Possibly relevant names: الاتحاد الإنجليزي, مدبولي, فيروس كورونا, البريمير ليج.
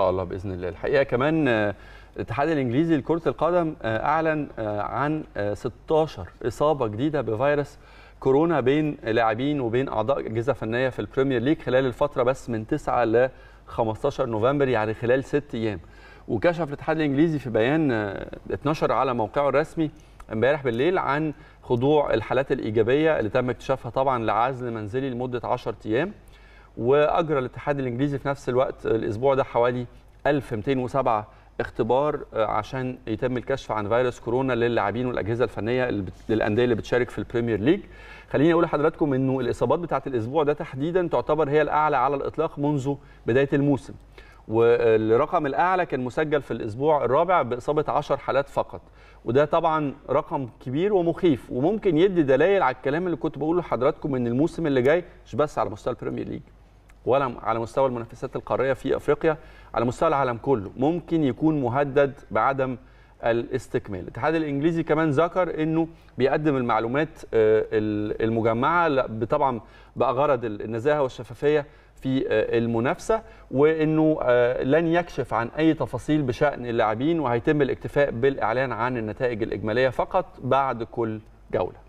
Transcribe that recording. إن شاء الله بإذن الله. الحقيقة كمان الاتحاد الإنجليزي لكرة القدم أعلن عن 16 إصابة جديدة بفيروس كورونا بين لاعبين وبين أعضاء أجهزة فنية في البريمير ليج خلال الفترة بس من 9 ل 15 نوفمبر، يعني خلال 6 أيام. وكشف الاتحاد الإنجليزي في بيان اتنشر على موقعه الرسمي امبارح بالليل عن خضوع الحالات الإيجابية اللي تم اكتشافها طبعا لعزل منزلي لمدة 10 أيام. وأجرى الاتحاد الإنجليزي في نفس الوقت الأسبوع ده حوالي 1207 اختبار عشان يتم الكشف عن فيروس كورونا للاعبين والأجهزة الفنية للأندية اللي بتشارك في البريمير ليج. خليني أقول لحضراتكم إنه الإصابات بتاعت الأسبوع ده تحديدا تعتبر هي الأعلى على الإطلاق منذ بداية الموسم، والرقم الأعلى كان مسجل في الأسبوع الرابع بإصابة 10 حالات فقط، وده طبعا رقم كبير ومخيف وممكن يدي دلائل على الكلام اللي كنت بقوله لحضراتكم إن الموسم اللي جاي مش بس على مستوى البريمير ليج ولا على مستوى المنافسات القارية في أفريقيا، على مستوى العالم كله ممكن يكون مهدد بعدم الاستكمال. الاتحاد الإنجليزي كمان ذكر أنه بيقدم المعلومات المجمعة طبعا بغرض النزاهة والشفافية في المنافسة، وأنه لن يكشف عن أي تفاصيل بشأن اللاعبين، وهيتم الاكتفاء بالإعلان عن النتائج الإجمالية فقط بعد كل جولة.